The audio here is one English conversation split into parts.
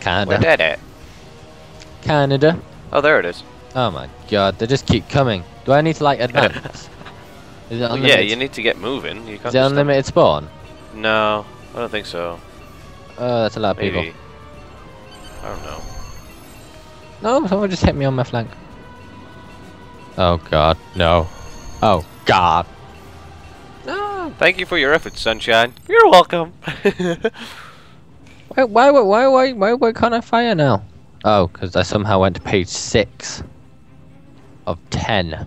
Canada. We did it. Canada. Oh, there it is. Oh my god, they just keep coming. Do I need to like advance? Is it yeah, you need to get moving. You can't. Is it unlimited spawn? No, I don't think so. Oh, that's a lot of maybe. People. I don't know. No, someone just hit me on my flank. Oh god, no. Oh god. No. Thank you for your efforts, Sunshine. You're welcome. Why can't I fire now? Oh, because I somehow went to page 6 of 10.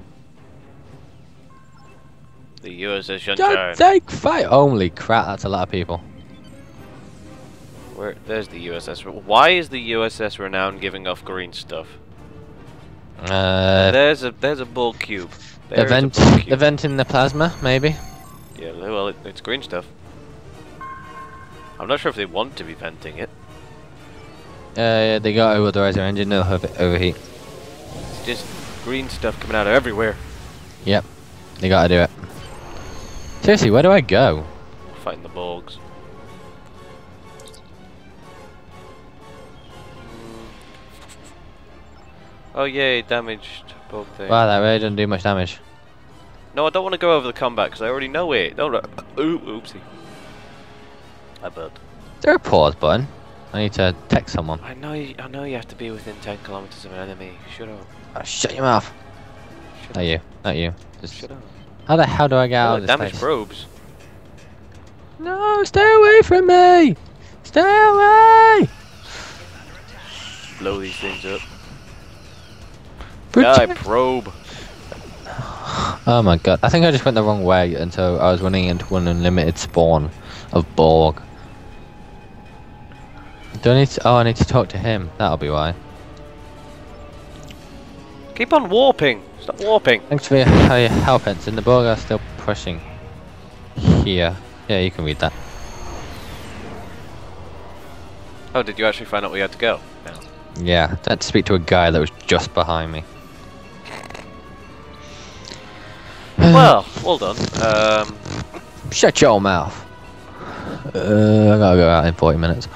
The USS Sunshine. Don't take fire! Holy crap, that's a lot of people. Where? There's the USS. Why is the USS Renown giving off green stuff? There's a bull cube. Event in the plasma, maybe. Yeah, well, it's green stuff. I'm not sure if they want to be venting it. Yeah, they got to, otherwise their engine will overheat. It's just green stuff coming out of everywhere. Yep, they got to do it. Seriously, where do I go? Fighting the Borgs. Oh yay, damaged Borg thing. Wow, that really doesn't do much damage. No, I don't want to go over the combat because I already know it. Don't. Oopsie. I bet. Is there a pause button? I need to text someone. I know you have to be within 10 kilometers of an enemy. Shut up. Oh, shut your mouth. Shut not up. You. Not you. Just shut up. How the hell do I get out of this damaged place? Probes. No, stay away from me! Stay away! Blow these things up. Die, probe. Oh my god! I think I just went the wrong way, and so I was running into an unlimited spawn of Borg. Do I need to, oh, I need to talk to him. That'll be why. Keep on warping. Stop warping. Thanks for your help, Ensign. The Borg are still pushing here. Yeah, you can read that. Oh, did you actually find out where you had to go? No. Yeah, I had to speak to a guy that was just behind me. Well done. Shut your mouth. I gotta go out in 40 minutes.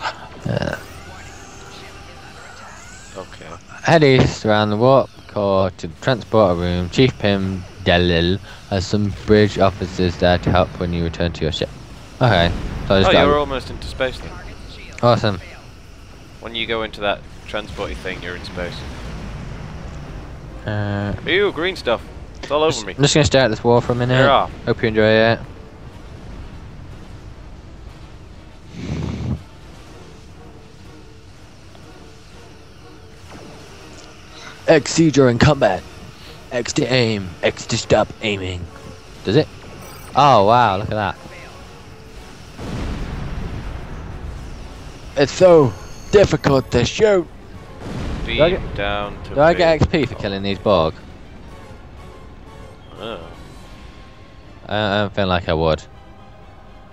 Okay. Head east around the warp core to the transporter room. Chief Pim Delil has some bridge officers there to help when you return to your ship. Okay. So you're almost into space then. Awesome. When you go into that transporty thing, you're in space. Ew, green stuff. It's all over me. I'm just gonna stare at this wall for a minute. Hope you enjoy it. XC during combat. X to aim. X to stop aiming. Does it? Oh wow! Look at that. It's so difficult to shoot. Beam down to. Do I get XP for killing these Borg? Oh. I don't feel like I would,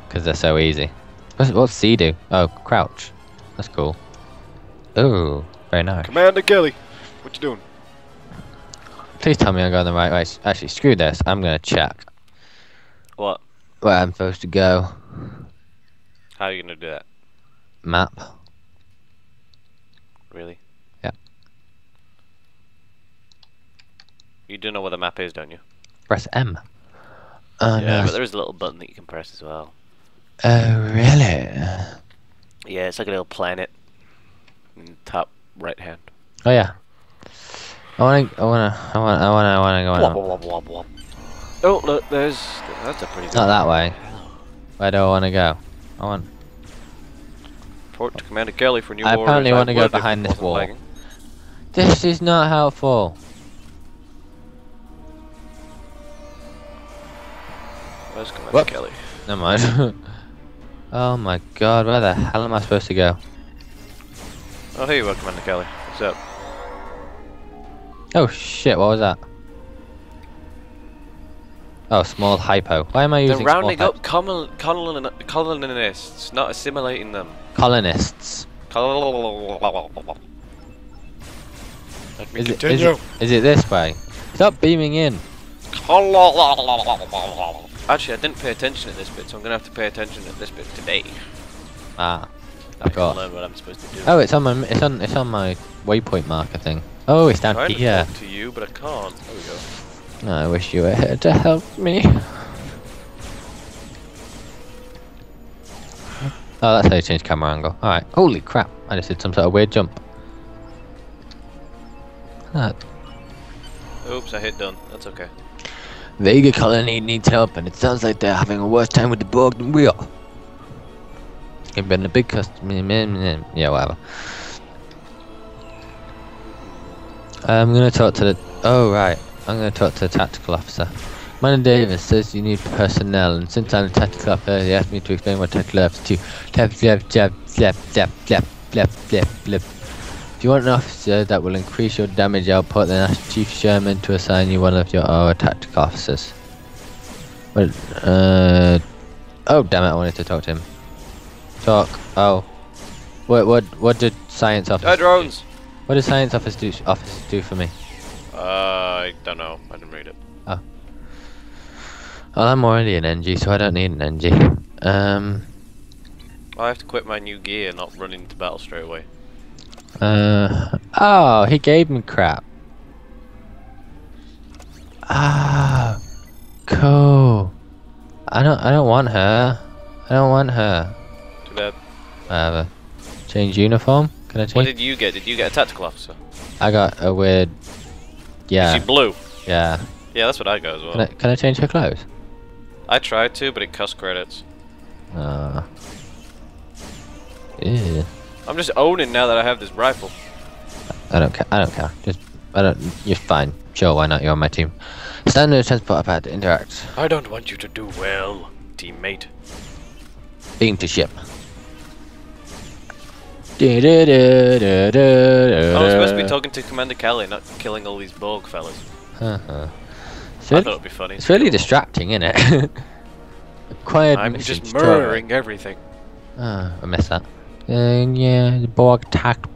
because they're so easy. What's C do? Oh, crouch. That's cool. Ooh, very nice. Commander Kelly, what you doing? Please tell me I'm going the right way. Actually, screw this. I'm gonna check. What? Where I'm supposed to go. How are you gonna do that? Map. Really? Yeah. You do know where the map is, don't you? Press M. Oh, yeah, no. But there is a little button that you can press as well. Oh, really? Yeah, it's like a little planet in the top right hand. Oh yeah. I wanna go. Oh look, that's a pretty. Not that way. Where do I wanna go? I want. Report to Commander Kelly for New Orleans. I apparently wanna go behind this wall. Lagging. This is not helpful. Where's Commander Kelly? Never mind. Oh my god, where the hell am I supposed to go? Oh, here you are, Commander Kelly. What's up? Oh shit, what was that? Oh, small hypo. Why am I using small hypo? They're rounding up colonists, not assimilating them. Colonists. Let me continue. Is it this way? Stop beaming in. Actually, I didn't pay attention at this bit, so I'm going to have to pay attention at this bit today. Ah, I forgot. Learn what I'm supposed to do. Oh, it's on my waypoint marker thing. Oh, it's down here. I'm trying to talk to you, but I can't. There we go. No, I wish you were here to help me. Oh, that's how you change camera angle. Alright. Holy crap. I just did some sort of weird jump. That. Oops, I hit done. That's okay. Vega colony needs help, and it sounds like they're having a worse time with the Borg than we are. It's been a big customer. Yeah, whatever. I'm going to talk to the... Oh, right. I'm going to talk to the tactical officer. Manny Davis says you need personnel, and since I'm a tactical officer, he asked me to explain what tactical officers do. If you want an officer that will increase your damage output, then ask Chief Sherman to assign you one of your tactical officers. Well, oh damn it! I wanted to talk to him. Talk. Oh. What did science officers? Drones. Do? What did science officers do for me? I don't know. I didn't read it. Oh. Well, I'm already an NG, so I don't need an NG. I have to quit my new gear and not run into battle straight away. Oh, he gave me crap. Ah, cool. I don't want her. I don't want her. Too bad. Whatever. Change uniform? Can I change? What did you get? Did you get a tactical officer? I got a weird. Yeah. Is she blue? Yeah. Yeah, that's what I got as well. Can I change her clothes? I tried to, but it cost credits. Ah. Yeah. I'm just owning now that I have this rifle. I don't care. You're fine. Sure, why not? You're on my team. Stand in the transport pad to interact. I don't want you to do well, teammate. Beam to ship. I was supposed to be talking to Commander Kelly, not killing all these Borg fellas. Uh-huh. So I thought it'd be funny. It's really distracting, isn't it? I'm just murdering everything. Ah, I missed that. Yeah, the Borg attacked.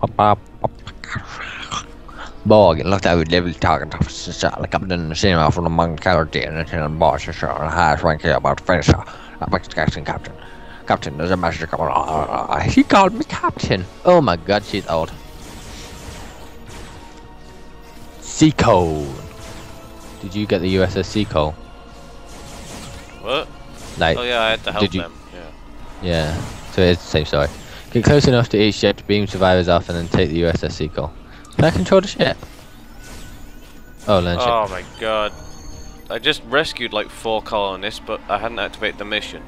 Borg, it looked like we level target officers like Captain Sinema from the Manny Davis and Lieutenant Boss, and the highest ranking about finisher. I'm expecting Captain. Captain, there's a message coming on. He called me Captain. Oh my god, she's old. Seacole. Did you get the USS Seagull? What? Like, oh yeah, I had to help them. Yeah. So it's the same story. Get close enough to each ship to beam survivors off and then take the USS Seagull. Can I control the ship? Oh, land ship. Oh my god. I just rescued like 4 colonists, but I hadn't activated the mission.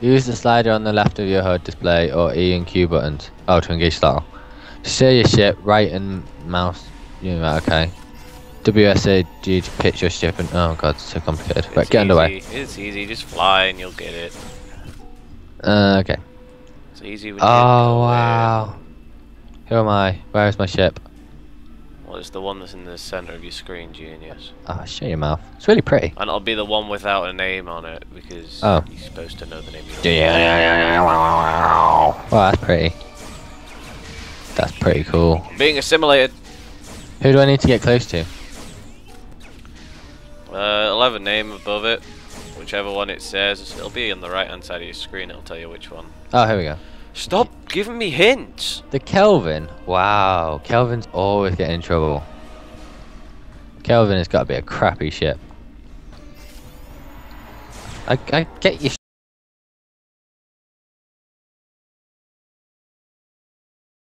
Use the slider on the left of your HUD display or E and Q buttons. Oh, to engage throttle. Steer your ship, right and mouse. Yeah, okay. WSAG to pitch your ship and... Oh god, it's so complicated. It's right, get underway. It's easy, just fly and you'll get it. Okay. It's easy when you get wow. Who am I? Where is my ship? Well, it's the one that's in the centre of your screen, genius. Ah, oh, shut your mouth. It's really pretty. And it'll be the one without a name on it, because you're supposed to know the name of your name. Wow, that's pretty. That's pretty cool. Being assimilated. Who do I need to get close to? I'll have a name above it. Whichever one it says, it'll be on the right hand side of your screen, it'll tell you which one. Oh, here we go. Stop giving me hints! The Kelvin. Wow, Kelvin's always getting in trouble. Kelvin has got to be a crappy ship. I get your